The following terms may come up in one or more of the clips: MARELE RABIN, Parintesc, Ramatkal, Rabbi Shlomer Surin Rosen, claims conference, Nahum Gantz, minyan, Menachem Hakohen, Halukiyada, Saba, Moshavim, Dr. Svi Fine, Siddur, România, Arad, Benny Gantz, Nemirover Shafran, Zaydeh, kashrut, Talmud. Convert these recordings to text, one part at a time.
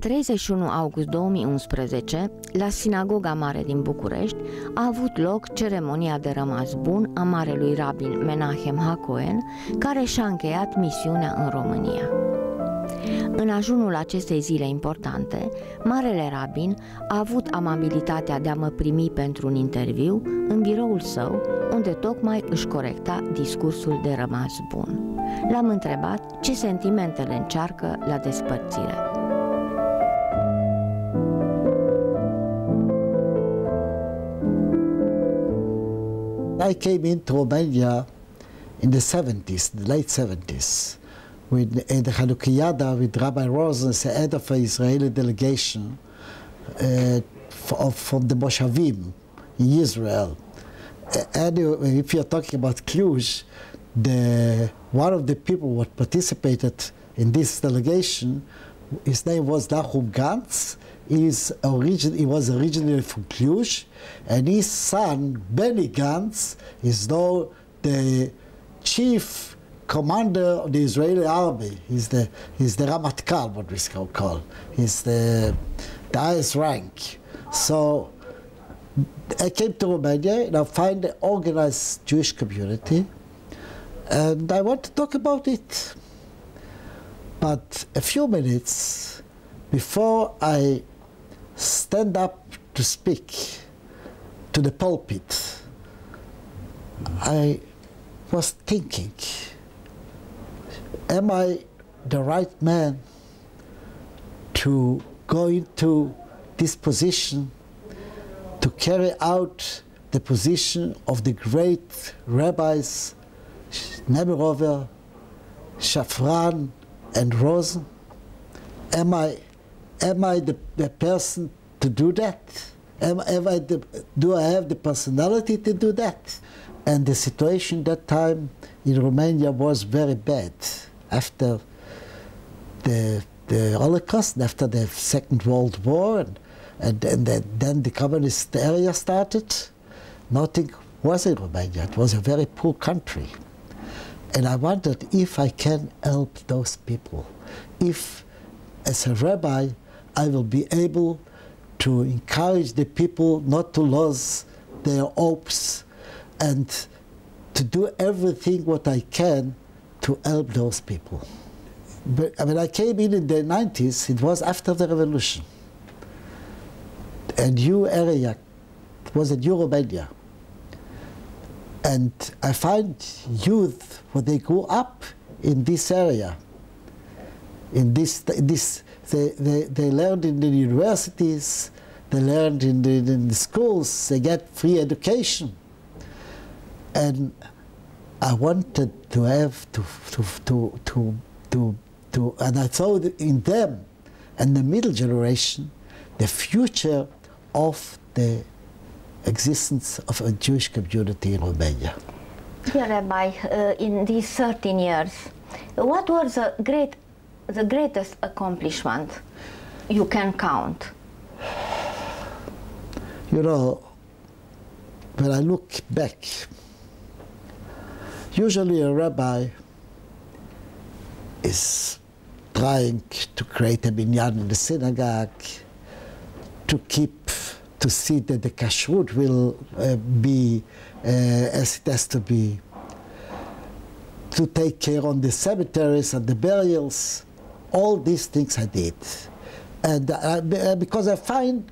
În 31 august 2011, la Sinagoga Mare din București, a avut loc ceremonia de rămas bun a marelui rabin Menachem Hakohen, care și-a încheiat misiunea în România. În ajunul acestei zile importante, marele rabin a avut amabilitatea de a mă primi pentru un interviu în biroul său, unde tocmai își corecta discursul de rămas bun. L-am întrebat ce sentimente le încearcă la despărțire. I came into Romania in the 70s, the late 70s, in the Halukiyada with Rabbi Rosen, the head of an Israeli delegation from the Moshavim in Israel. Anyway, if you're talking about Cluj, one of the people who participated in this delegation, his name was Nahum Gantz. He was originally from Cluj, and his son, Benny Gantz, is now the chief commander of the Israeli army. He's the Ramatkal, what we call. He's the highest rank. So I came to Romania and I find an organized Jewish community, and I want to talk about it. But a few minutes before I stand up to speak to the pulpit, I was thinking, am I the right man to go into this position, to carry out the position of the great rabbis Nemirover, Shafran, and Rosen? Am I the person to do that? Do I have the personality to do that? And the situation that time in Romania was very bad. After the Holocaust, after the Second World War, and then the communist area started, nothing was in Romania. It was a very poor country. And I wondered if I can help those people, if as a rabbi I will be able to encourage the people not to lose their hopes and to do everything what I can to help those people. But I mean, I came in the 90s, it was after the revolution. A new area, it was a new Romania. And I find youth, when they grew up in this area, they learned in the universities, they learned in the schools, they get free education. And I wanted to have, and I saw in them, and the middle generation, the future of the existence of a Jewish community in Romania. Dear Rabbi, in these 13 years, what was the greatest accomplishment you can count? You know, when I look back, usually a rabbi is trying to create a minyan in the synagogue, to see that the kashrut will be as it has to be, to take care on the cemeteries and the burials. All these things I did. And because I find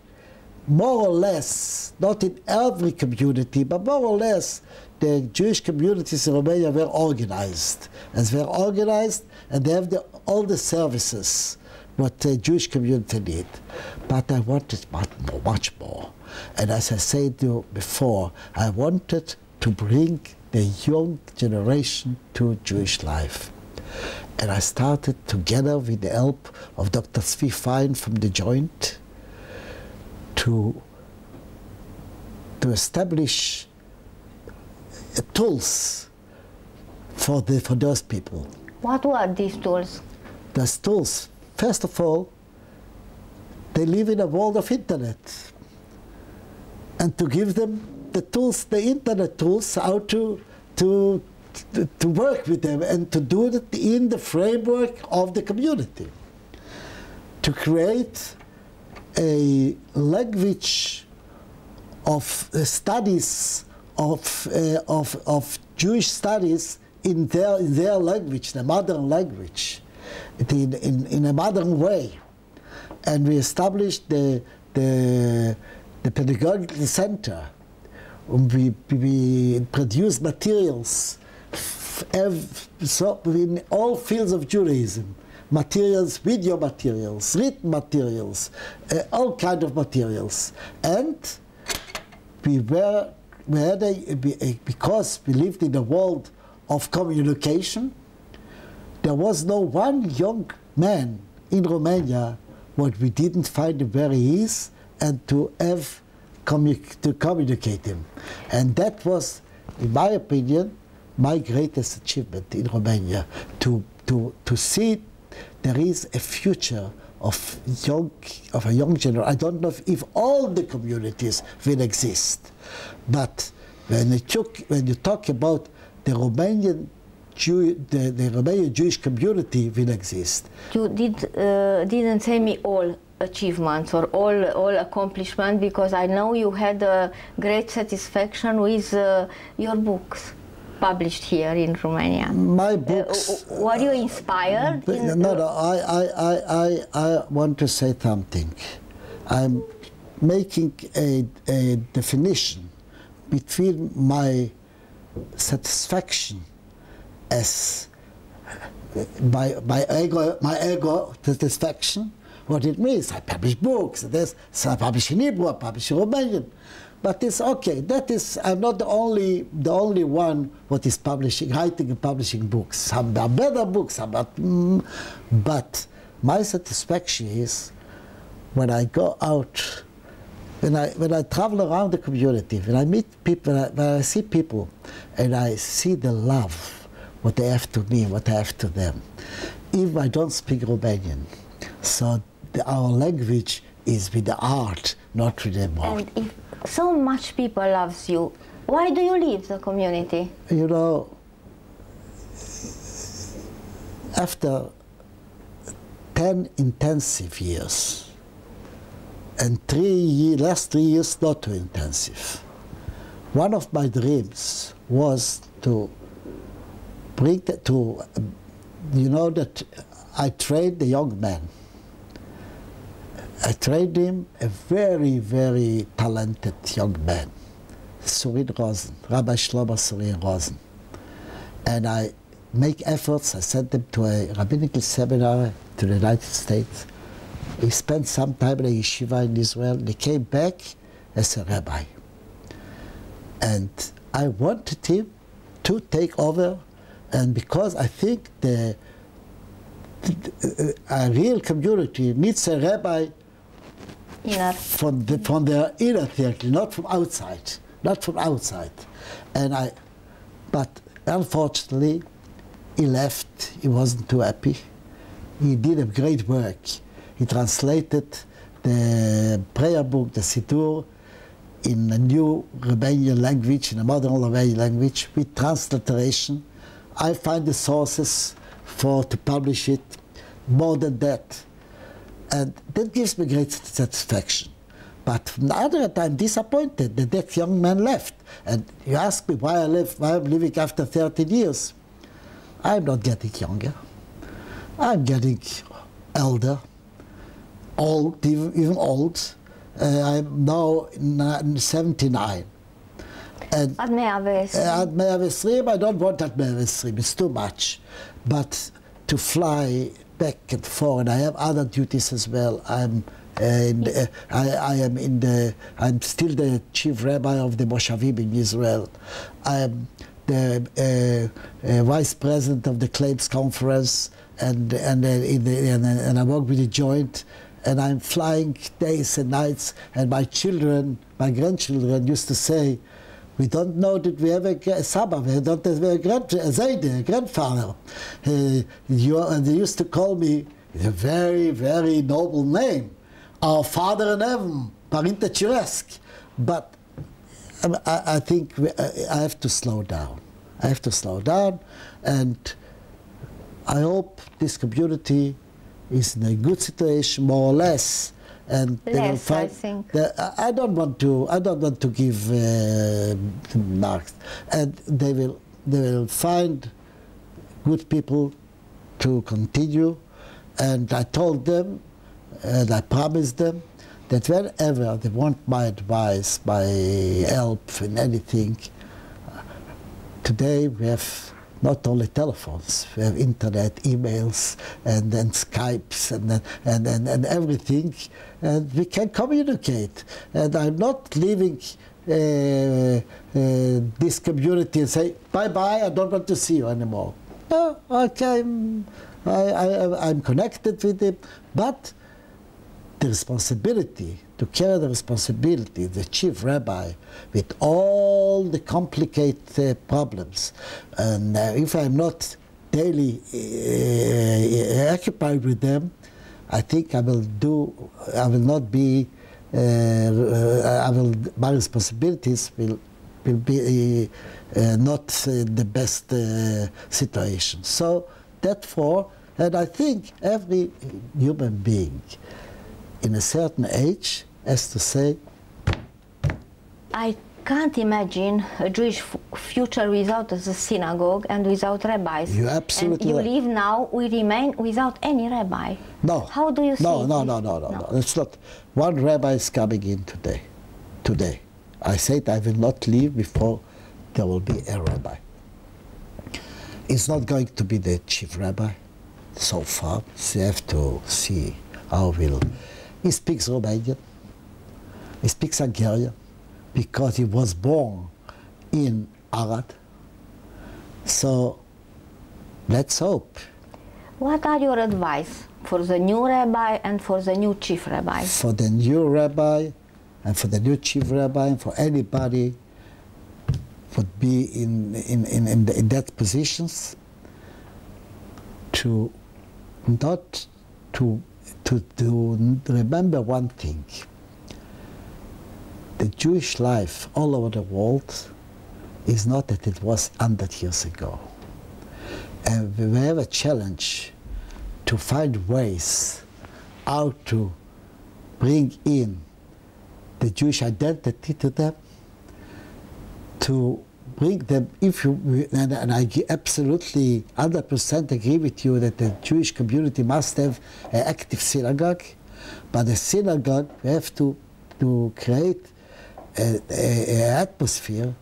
more or less, not in every community, but more or less the Jewish communities in Romania were organized. As they were organized, and they have all the services what the Jewish community did. But I wanted much more. And as I said to you before, I wanted to bring the young generation to Jewish life. And I started, together with the help of Dr. Svi Fine from the Joint, to establish tools for those people. What were these tools? Those tools, first of all, they live in a world of internet, and to give them the tools, the internet tools, how to work with them and to do it in the framework of the community. to create a language of studies of Jewish studies in their language, the modern language, in a modern way, and we established the pedagogical center. We produced materials so in all fields of Judaism. Materials, video materials, written materials, all kind of materials, and because we lived in a world of communication, there was no one young man in Romania what we didn't find where he is and to have to communicate him, and that was, in my opinion, my greatest achievement in Romania, to see there is a future of a young generation. I don't know if all the communities will exist, but when you talk about the Romanian Romanian Jewish community will exist. You didn't tell me all achievements or all accomplishments, because I know you had a great satisfaction with your books published here in Romania. My books. Were you inspired? No, I want to say something. I'm making a definition between my satisfaction as my ego satisfaction. What it means, I publish books. So I publish in Hebrew, I publish in Romanian. But it's okay. That is, I'm not the only one what is publishing, writing and publishing books. Some are better books, some are. But my satisfaction is when I go out, when I travel around the community, when I meet people, when I see people, and I see the love what they have to me, what I have to them. Even I don't speak Romanian, so our language is with the art, not with the word. And if so much people loves you, why do you leave the community? You know, after 10 intensive years, and last three years not too intensive, one of my dreams was to bring that I trained the young man. I trained him, a very, very talented young man, Surin Rosen, Rabbi Shlomer Surin Rosen. And I make efforts, I sent him to a rabbinical seminar to the United States. He spent some time in a yeshiva in Israel, and he came back as a rabbi. And I wanted him to take over, and because I think a real community needs a rabbi from their inner circle, not from outside. But unfortunately, he left. He wasn't too happy. He did a great work. He translated the prayer book, the Siddur, in a new Romanian language, in a modern Romanian language, with transliteration. I find the sources to publish it, more than that. And that gives me great satisfaction. But from the other time, I'm disappointed that young man left. And you ask me why I left, why I'm leaving after 13 years. I'm not getting younger. I'm getting elder, old, even old. I'm now 79. And at Me'avesrim, I don't want at Me'avesrim, it's too much. But to fly back and forth, and I have other duties as well. I'm still the chief rabbi of the Moshavim in Israel. I'm the vice president of the claims conference, and I work with the joint. And I'm flying days and nights. And my children, my grandchildren, used to say, "We don't know that we have a Saba, we don't have a Zaydeh, a grandfather." And they used to call me a very, very noble name, our Father in Heaven, Parintesc. But I think I have to slow down. I have to slow down, and I hope this community is in a good situation, more or less. And less, I think. I don't want to give marks. And they will find good people to continue. And I told them, and I promised them, that whenever they want my advice, my help in anything, today we have not only telephones, we have internet, emails, and then Skypes, and everything, and we can communicate. And I'm not leaving this community and say, bye-bye, I don't want to see you anymore. No, okay, I'm connected with him, but the responsibility, to carry the responsibility, the chief rabbi, with all the complicated problems. And if I'm not daily occupied with them, I think my responsibilities will be not the best situation. So therefore, and I think every human being in a certain age as to say, I can't imagine a Jewish future without the synagogue and without rabbis. You're absolutely right. You live now, we remain without any rabbi. No. How do you see it? No. It's not. One rabbi is coming in today. Today. I said I will not leave before there will be a rabbi. It's not going to be the chief rabbi so far. So you have to see how we'll. He speaks Romanian, he speaks Hungarian, because he was born in Arad. So let's hope. What are your advice for the new rabbi and for the new chief rabbi? For the new rabbi and for the new chief rabbi and for anybody would be in that positions, to not to remember one thing. The Jewish life all over the world is not that it was 100 years ago. And we have a challenge to find ways how to bring in the Jewish identity to them, to bring them, and I absolutely 100% agree with you that the Jewish community must have an active synagogue, but the synagogue, we have to create an atmosphere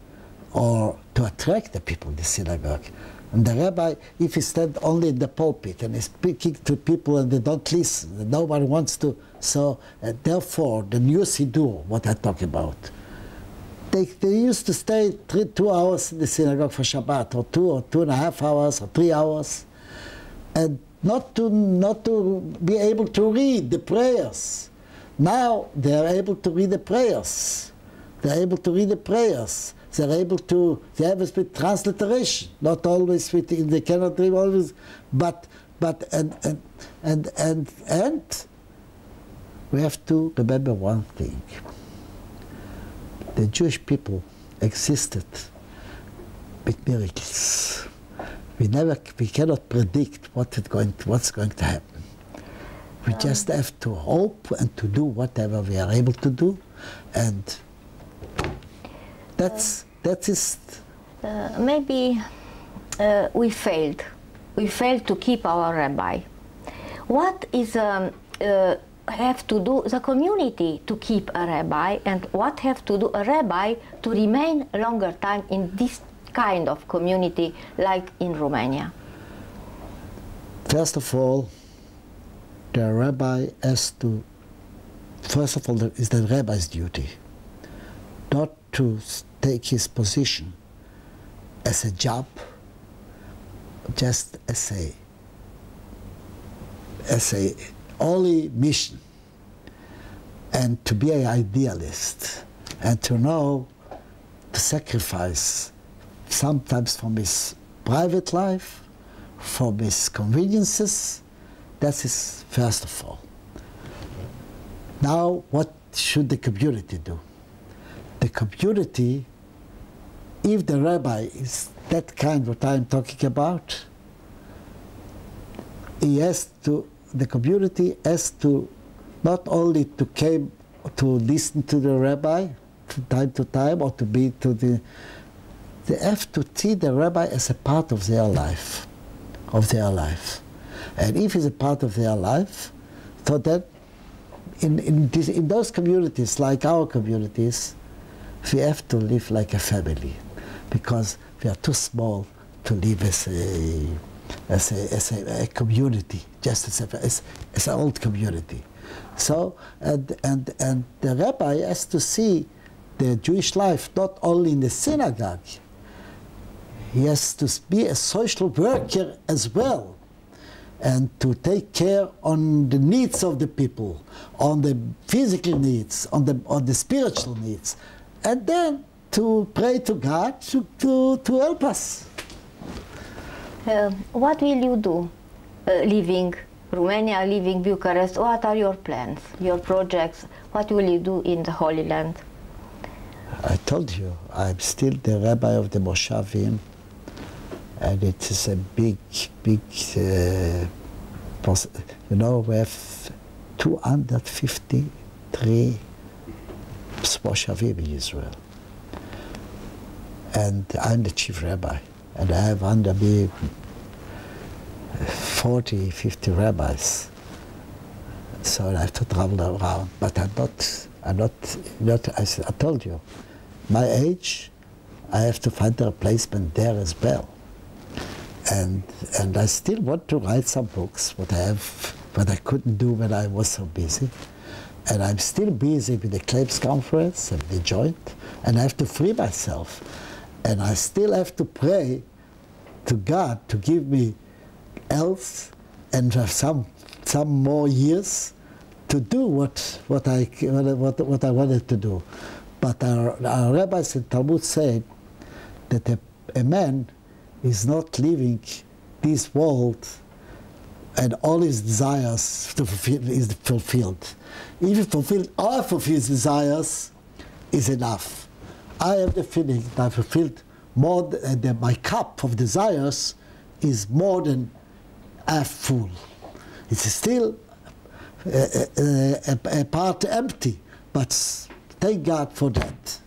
or to attract the people in the synagogue. And the rabbi, if he stands only in the pulpit and is speaking to people and they don't listen, no one wants to, so therefore the new Siddur, what I talk about, They used to stay 2 hours in the synagogue for Shabbat, or 2 or 2.5 hours, or 3 hours, and not to be able to read the prayers. Now they are able to read the prayers. They're able to. They have it with transliteration, not always with. They cannot read always, but we have to remember one thing. The Jewish people existed with miracles. We cannot predict what's going to happen. We just have to hope and to do whatever we are able to do, and that is. Maybe we failed. We failed to keep our rabbi. What is have to do the community to keep a rabbi, and what have to do a rabbi to remain longer time in this kind of community like in Romania? First of all, the rabbi has to, is the rabbi's duty not to take his position as a job, just as a only mission, and to be an idealist, and to know to sacrifice sometimes from his private life, from his conveniences. That is first of all. Now, what should the community do? The community, if the rabbi is that kind what I'm talking about, he has to the community has to not only to came to listen to the rabbi from time to time, or to be to the, they have to see the rabbi as a part of their life, and if he's a part of their life, so that in those communities, like our communities, we have to live like a family, because we are too small to live as a community, just as an old community. So and the rabbi has to see the Jewish life not only in the synagogue. He has to be a social worker as well, and to take care on the needs of the people, on the physical needs, on the spiritual needs, and then to pray to God to help us. What will you do leaving Romania, leaving Bucharest? What are your plans, your projects? What will you do in the Holy Land? I told you, I'm still the rabbi of the Moshavim, and it is a big, you know, we have 253 Moshavim in Israel, and I'm the chief rabbi, and I have under me 40, 50 rabbis, so I have to travel around, but I'm not, as I told you, my age, I have to find a replacement there as well. And I still want to write some books, what I couldn't do when I was so busy. And I'm still busy with the claims conference and the joint, and I have to free myself. And I still have to pray to God to give me health and have some more years to do what I wanted to do. But our rabbis in Talmud say that a man is not leaving this world and all his desires to fulfill, is fulfilled. If he fulfilled half of his desires, is enough. I have the feeling that I fulfilled more than my cup of desires is more than half full. It's still a part empty, but thank God for that.